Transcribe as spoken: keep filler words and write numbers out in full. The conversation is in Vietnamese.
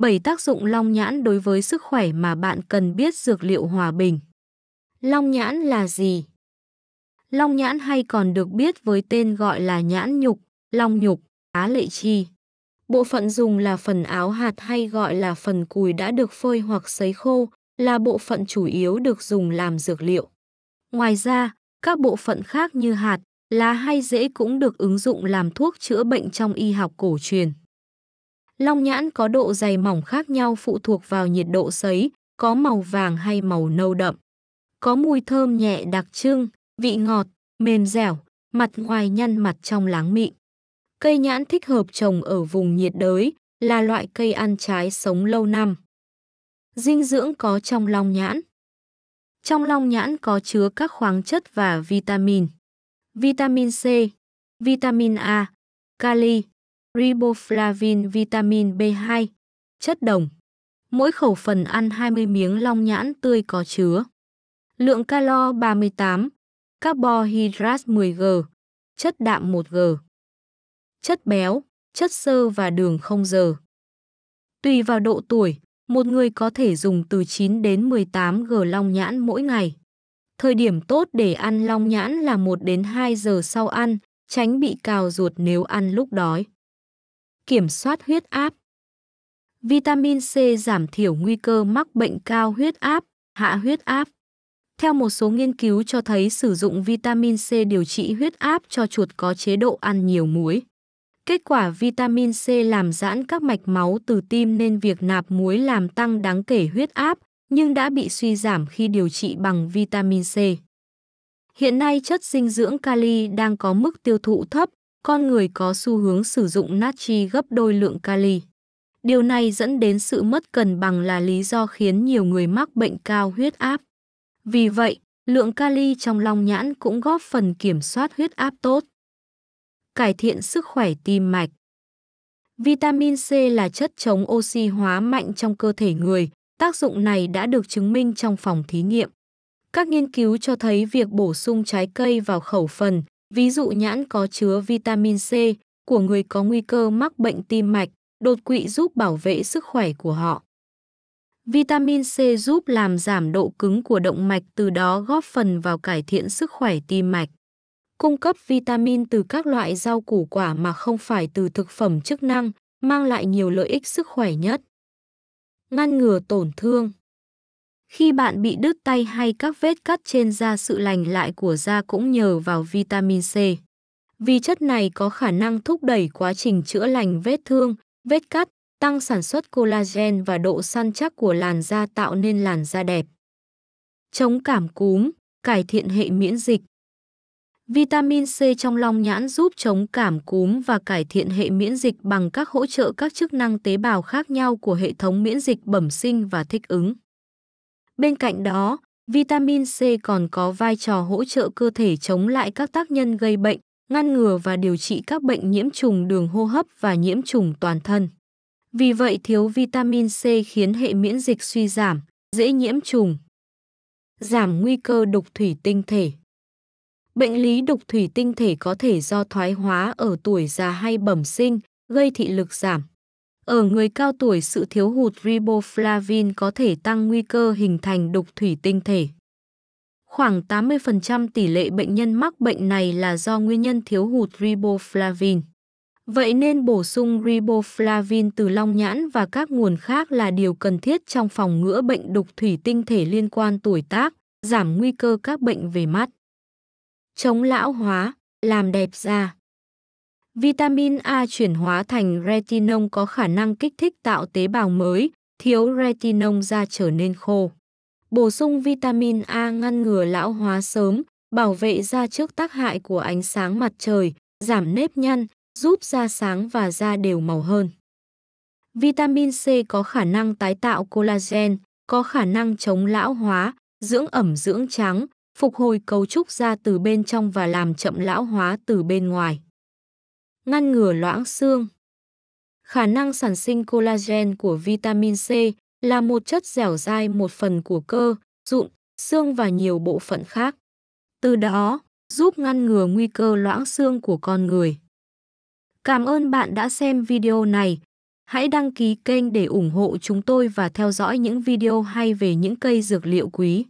bảy tác dụng long nhãn đối với sức khỏe mà bạn cần biết. Dược liệu Hoà Bình. Long nhãn là gì? Long nhãn hay còn được biết với tên gọi là nhãn nhục, long nhục, á lệ chi. Bộ phận dùng là phần áo hạt hay gọi là phần cùi đã được phơi hoặc sấy khô, là bộ phận chủ yếu được dùng làm dược liệu. Ngoài ra, các bộ phận khác như hạt, lá hay rễ cũng được ứng dụng làm thuốc chữa bệnh trong y học cổ truyền. Long nhãn có độ dày mỏng khác nhau phụ thuộc vào nhiệt độ sấy, có màu vàng hay màu nâu đậm. Có mùi thơm nhẹ đặc trưng, vị ngọt, mềm dẻo, mặt ngoài nhăn mặt trong láng mịn. Cây nhãn thích hợp trồng ở vùng nhiệt đới, là loại cây ăn trái sống lâu năm. Dinh dưỡng có trong long nhãn. Trong long nhãn có chứa các khoáng chất và vitamin. Vitamin C, vitamin A, kali, riboflavin, vitamin B hai, chất đồng. Mỗi khẩu phần ăn hai mươi miếng long nhãn tươi có chứa lượng calo ba mươi tám, carbohydrate mười gờ, chất đạm một gờ, chất béo, chất xơ và đường không giờ. Tùy vào độ tuổi, một người có thể dùng từ chín đến mười tám gờ long nhãn mỗi ngày. Thời điểm tốt để ăn long nhãn là một đến hai giờ sau ăn, tránh bị cào ruột nếu ăn lúc đói. Kiểm soát huyết áp. Vitamin C giảm thiểu nguy cơ mắc bệnh cao huyết áp, hạ huyết áp. Theo một số nghiên cứu cho thấy sử dụng vitamin C điều trị huyết áp cho chuột có chế độ ăn nhiều muối. Kết quả vitamin C làm giãn các mạch máu từ tim nên việc nạp muối làm tăng đáng kể huyết áp, nhưng đã bị suy giảm khi điều trị bằng vitamin C. Hiện nay chất dinh dưỡng kali đang có mức tiêu thụ thấp, con người có xu hướng sử dụng natri gấp đôi lượng kali. Điều này dẫn đến sự mất cân bằng là lý do khiến nhiều người mắc bệnh cao huyết áp. Vì vậy, lượng kali trong long nhãn cũng góp phần kiểm soát huyết áp tốt. Cải thiện sức khỏe tim mạch. Vitamin C là chất chống oxy hóa mạnh trong cơ thể người, tác dụng này đã được chứng minh trong phòng thí nghiệm. Các nghiên cứu cho thấy việc bổ sung trái cây vào khẩu phần, ví dụ nhãn có chứa vitamin C, của người có nguy cơ mắc bệnh tim mạch, đột quỵ giúp bảo vệ sức khỏe của họ. Vitamin C giúp làm giảm độ cứng của động mạch, từ đó góp phần vào cải thiện sức khỏe tim mạch. Cung cấp vitamin từ các loại rau củ quả mà không phải từ thực phẩm chức năng, mang lại nhiều lợi ích sức khỏe nhất. Ngăn ngừa tổn thương. Khi bạn bị đứt tay hay các vết cắt trên da, sự lành lại của da cũng nhờ vào vitamin C. Vì chất này có khả năng thúc đẩy quá trình chữa lành vết thương, vết cắt, tăng sản xuất collagen và độ săn chắc của làn da, tạo nên làn da đẹp. Chống cảm cúm, cải thiện hệ miễn dịch. Vitamin C trong long nhãn giúp chống cảm cúm và cải thiện hệ miễn dịch bằng cách hỗ trợ các chức năng tế bào khác nhau của hệ thống miễn dịch bẩm sinh và thích ứng. Bên cạnh đó, vitamin C còn có vai trò hỗ trợ cơ thể chống lại các tác nhân gây bệnh, ngăn ngừa và điều trị các bệnh nhiễm trùng đường hô hấp và nhiễm trùng toàn thân. Vì vậy, thiếu vitamin C khiến hệ miễn dịch suy giảm, dễ nhiễm trùng. Giảm nguy cơ đục thủy tinh thể. Bệnh lý đục thủy tinh thể có thể do thoái hóa ở tuổi già hay bẩm sinh, gây thị lực giảm. Ở người cao tuổi, sự thiếu hụt riboflavin có thể tăng nguy cơ hình thành đục thủy tinh thể. Khoảng tám mươi phần trăm tỷ lệ bệnh nhân mắc bệnh này là do nguyên nhân thiếu hụt riboflavin. Vậy nên bổ sung riboflavin từ long nhãn và các nguồn khác là điều cần thiết trong phòng ngừa bệnh đục thủy tinh thể liên quan tuổi tác, giảm nguy cơ các bệnh về mắt. Chống lão hóa, làm đẹp da. Vitamin A chuyển hóa thành retinol có khả năng kích thích tạo tế bào mới, thiếu retinol da trở nên khô. Bổ sung vitamin A ngăn ngừa lão hóa sớm, bảo vệ da trước tác hại của ánh sáng mặt trời, giảm nếp nhăn, giúp da sáng và da đều màu hơn. Vitamin C có khả năng tái tạo collagen, có khả năng chống lão hóa, dưỡng ẩm dưỡng trắng, phục hồi cấu trúc da từ bên trong và làm chậm lão hóa từ bên ngoài. Ngăn ngừa loãng xương. Khả năng sản sinh collagen của vitamin C là một chất dẻo dai một phần của cơ, rụn, xương và nhiều bộ phận khác. Từ đó, giúp ngăn ngừa nguy cơ loãng xương của con người. Cảm ơn bạn đã xem video này. Hãy đăng ký kênh để ủng hộ chúng tôi và theo dõi những video hay về những cây dược liệu quý.